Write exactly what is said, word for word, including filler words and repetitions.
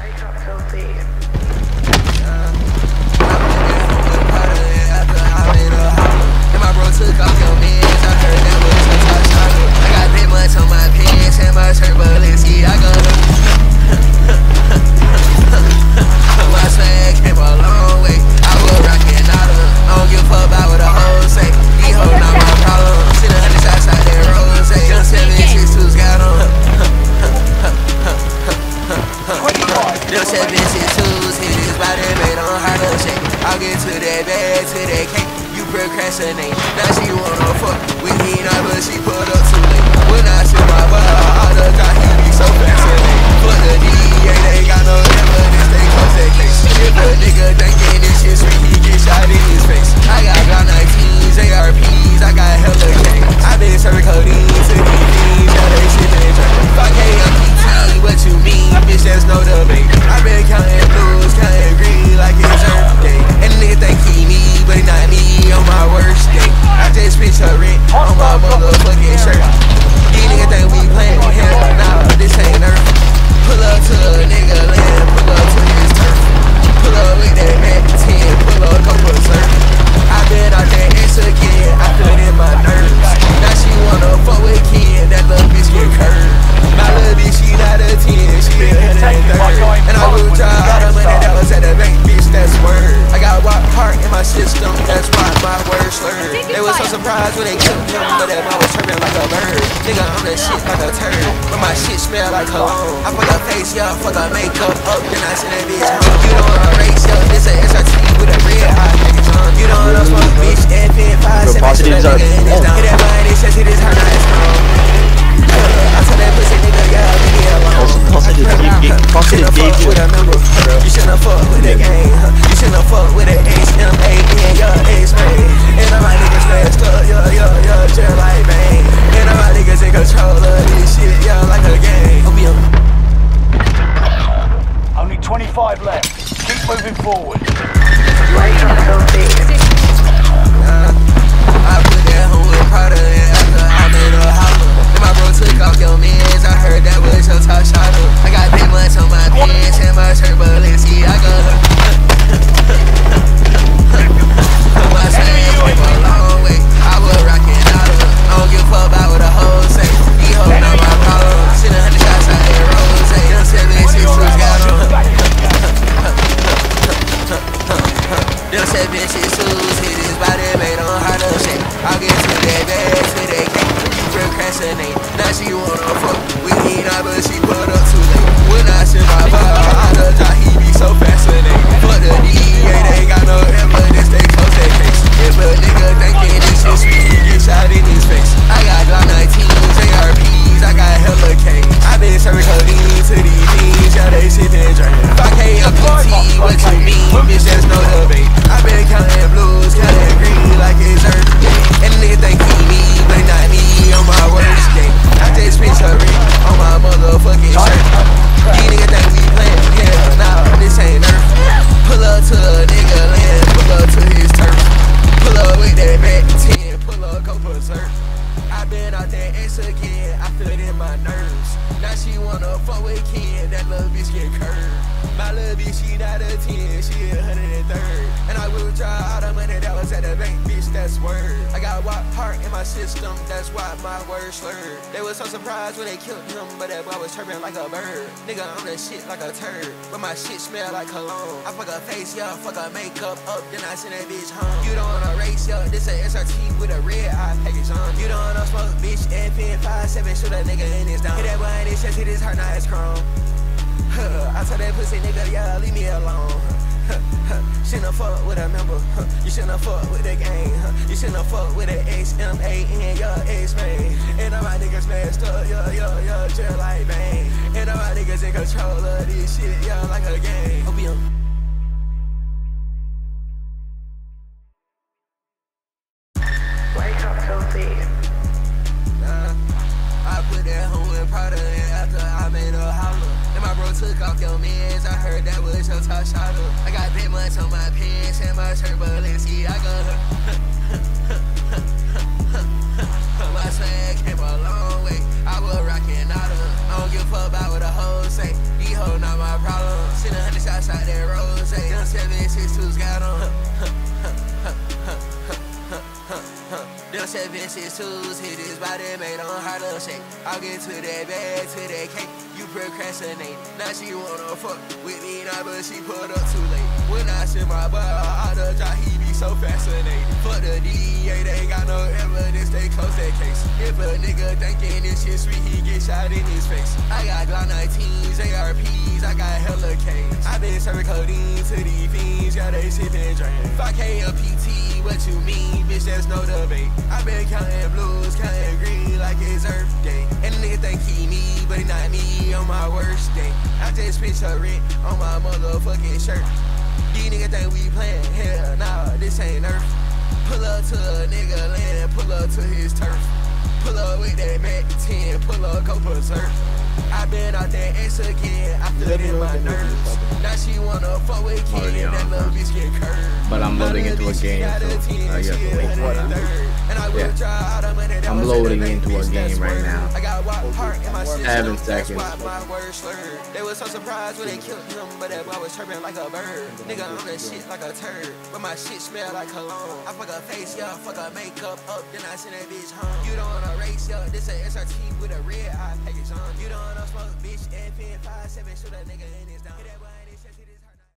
wake up till the um, my bro took off your meds. I heard that was a touch shot. I got that much on my pants and my turbo. Let's see, I got it. My swag came a long way. I was rocking out of. I don't give a fuck about what the hoes say. These hoes not my problem. See the hundred shots out there, Rose. Young seven six two's got on. Young seven six two's hit his body, made on hard up shit. I'll get to that bag, to that cake. Procrastinate. Now she wanna fuck with me, not but she put up too late. When I shoot my butt, all the guy he be so fascinating. But the D E A, they got no evidence, they close that case. If a nigga thinking this shit sweet, he get shot in his face. I got Glock nineteens, J R Ps, I got hella cake. I been serving codeine to these things, now they shit been drinking. Fuck A M P T, what you mean? Bitch, that's no debate. I been counting blues, counting green like it's birthday. And the nigga think he me, but he not me. On my worst day, I just bitch her rent on my motherfucking shirt. These niggas think we playing with him, nah, this ain't nerf. Pull up to a nigga land, pull up to his turf. Pull up with that Mac ten, pull up a couple of surf. I been out there and shook it, I put in my nerves. Now she wanna fuck with kid, that little bitch get curved. My little bitch, she not a ten, she a one thirty. And I will drive all the money that was at the bank, bitch, that's word. I got wild heart in my system, that's why. My words slurred. They was so surprised when they killed him, but that man was tripping like a bird. Nigga, I'm the shit like a turd, but my shit smell like cologne. I put the face up, put the makeup up, then I send that bitch home. You know what I race up, this a S R T with a red eye, nigga John. You know what I'm supposed to bitch, F N five, seven, shit, that nigga in his down. Hit that body, says it is her, not his own. I told that pussy nigga, y'all leave me alone. You shouldn't have fucked with a number, you shouldn't have fucked with a game. You shouldn't have fucked with an H M A and your ace. And all my niggas messed up, yo, yo, yo, chill like bang. And all my niggas in control of this shit, yo, like a game. Opium. Only twenty-five left. Keep moving forward. Why you trying to go big? Nah, I put that whole little powder in after I made a holler. And my bro took off your meds, I heard that was your top shot. I got that much on my pants and my shirt, but let's see, I got her. My swag came a long way. I was rocking out of. I don't give a fuck about what the hoes say. These hoes not my problem. Shit, a hundred shots out there, Rose. Ain't no seven six two's got them. Them seven six two's hit his body, made on hard up shit. I'll get to that bag, to that cake. You procrastinate. Now she wanna fuck with me, not but she put up too late. When I shoot my ball, I just thought he be so fascinating. But the D E A, they got no evidence. They close that case. If a nigga thinking this shit sweet, he get shot in his face. I got Glock nineteens, J R Ps, I got hella cake. I been serving codeine to these things, y'all they shit been drinking. five K M P T, what you mean? Bitch, that's no debate. I been counting blues, counting green like it's earthquake. And nigga think he me, but not me on my worst day. I just spent her ring on my motherfucking shirt. These niggas think we playing, yeah, nah, this ain't nerf. Pull up to a nigga land, pull up to his turf. Pull up with that Mac ten, pull up, go berserk. I been out there and shook it, I feel it in my nerves. Now she wanna fuck with kid, that little bitch get curved. My little bitch, she not a ten, she a one hundred and third. And I will draw all the money that was at the bank, bitch, that's word. I got wild heart in my system, that's why my words slurred. They was so surprised when they killed him, but that boy was chirping like a bird. Nigga, I'm the shit like a turd, but my shit smell like cologne. I fuck her face, yeah, fuck her makeup up, then I send that bitch home. You don't wanna race, yo, this a S R T with a red eye package on. You don't wanna smoke, bitch, F N five, seven, shoot a nigga in his down. Hit that boy in his chest, hit his heart, not his chrome. Huh, I told that pussy nigga, yeah, leave me alone. Huh, huh, shouldn't have fucked with a member. Huh, you shouldn't have fucked with a gang. Huh, you shouldn't have fucked with an X M A and your X-Man. And all my niggas messed up, yo, yo, yo, chill like bang. And all my niggas in control of this shit, yo, like a game. Opium. Wake up till the. Nah, I put that whole in powder in after I made a holler. My bro took off your meds, I heard that was your top shot. I got that much on my pants and my shirt, but let's see, I got her. My swag came a long way, I was rocking out of. I don't give a fuck about what the hoes say, these hoes not my problem. Send a hundred shots out that rose. Eight on seven six two's got on. Them seven six twos hit his body, made on hard to shake. I'll get to that bag, to that cake. You procrastinate. Now she wanna fuck with me now, but she put up too late. When I send my butt out the job, he be so fascinated. Fuck the D E A, they got no evidence. They close that case. If a nigga thinking this shit sweet, he get shot in his face. I got Glock nineteens, J R Ps, I got hella K's. I been serving codeine to these fiends, yeah they sippin' drain. five K a P T, what you mean, bitch? That's no debate. I been counting blues, counting green like it's Earth Day. And the nigga think he me, but he not me on my worst day. I just spent her rent on my motherfucking shirt. These niggas think we playin', hell nah, this ain't Earth. Pull up to a nigga land, pull up to his turf. Pull up with that Mac ten, pull up, go berserk. I been out there ass again, I feel in my nerves. Now she wanna fuck with Ken, that little bitch get curved. But I'm loading into a game, so I guess we'll wait for that. Yeah, I'm loading into a game right now. I got Watt Park in my system, seven seconds. That's why my words slurred. They was so surprised when they killed him, but that boy was chirping like a bird. Nigga, I'm that shit like a turd, but my shit smell like cologne. I fuck her face, yeah, fuck her makeup up, then I send that bitch home. You don't wanna race, yeah, this a S R T with a red eye package on. You don't wanna smoke, bitch, and pin five seven, shoot a nigga in his down.